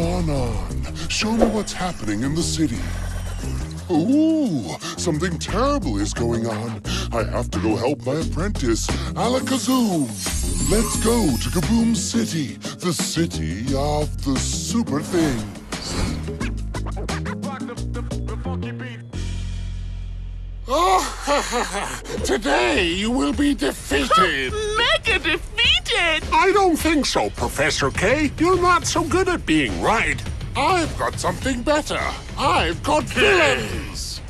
On. Show me what's happening in the city. Ooh, something terrible is going on. I have to go help my apprentice, Alakazoo. Let's go to Kaboom City, the city of the Super Things. Oh, today you will be defeated. Mega defeated. I don't think so, Professor K. You're not so good at being right. I've got something better. I've got villains.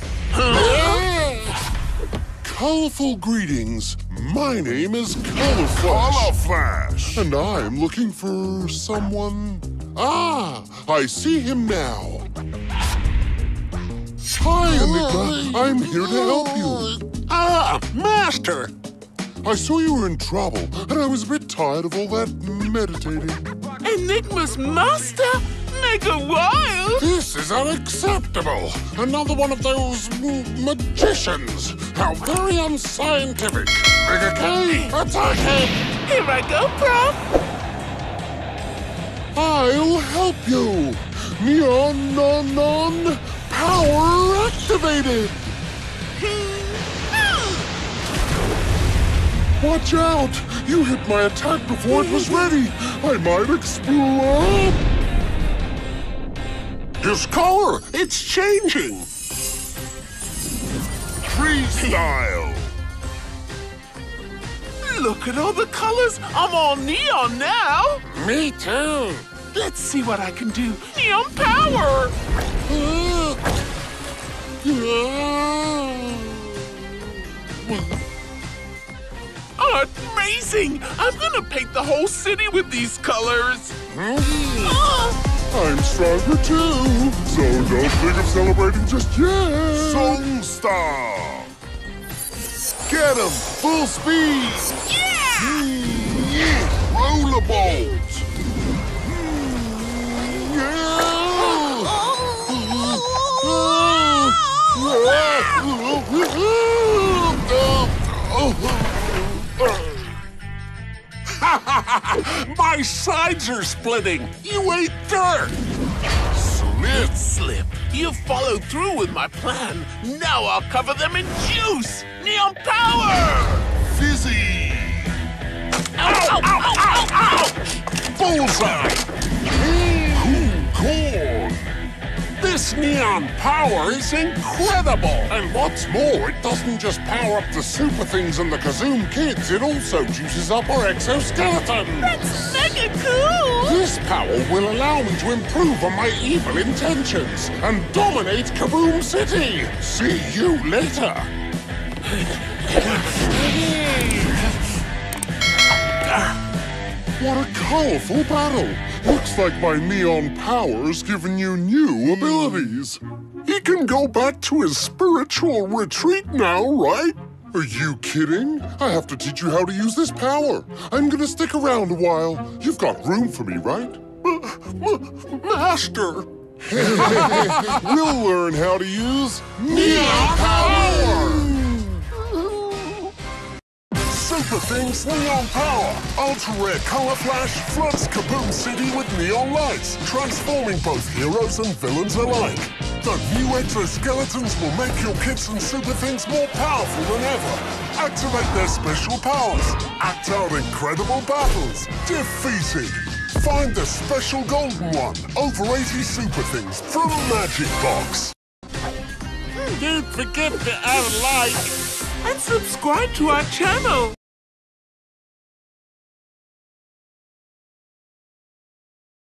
Colorful greetings. My name is Colorflash. Colorflash. And I'm looking for someone. Ah, I see him now. Hi, Amika. I'm here to help you. Ah, Master. I saw you were in trouble, and I was a bit tired of all that meditating. Enigma's master? Mega wild! This is unacceptable! Another one of those magicians! How very unscientific! Mega K, attack him! Here I go, Prof! I'll help you! Neon Power activated! Watch out! You hit my attack before it was ready! I might explode! His color! It's changing! Tree style! Look at all the colors! I'm all neon now! Me too! Let's see what I can do! Neon power! Amazing! I'm gonna paint the whole city with these colors. I'm stronger too, so don't think of celebrating just yet. Songstar, get him full speed. Yeah! Rollerball. My sides are splitting. You ate dirt. Slip. You followed through with my plan. Now I'll cover them in juice. Neon power. Fizzy. Ow. Bullseye. Cool. This neon power is incredible. And what's more, it doesn't just power up the Super Things and the Kazoom kids, it also juices up our exoskeleton. That's mega cool! This power will allow me to improve on my evil intentions and dominate Kaboom City. See you later. What a colorful battle. Looks like my neon power's given you new abilities. He can go back to his spiritual retreat now, right? Are you kidding? I have to teach you how to use this power. I'm gonna stick around a while. You've got room for me, right? Master! We'll learn how to use neon power! Super Things Neon Power! Ultra-rare Colorflash floods Kaboom City with neon lights, transforming both heroes and villains alike. The new exoskeletons will make your kids and Super Things more powerful than ever. Activate their special powers. Act out incredible battles. Defeated. Find the special golden one. Over 80 Super Things from Magic Box. Don't forget to add a like and subscribe to our channel.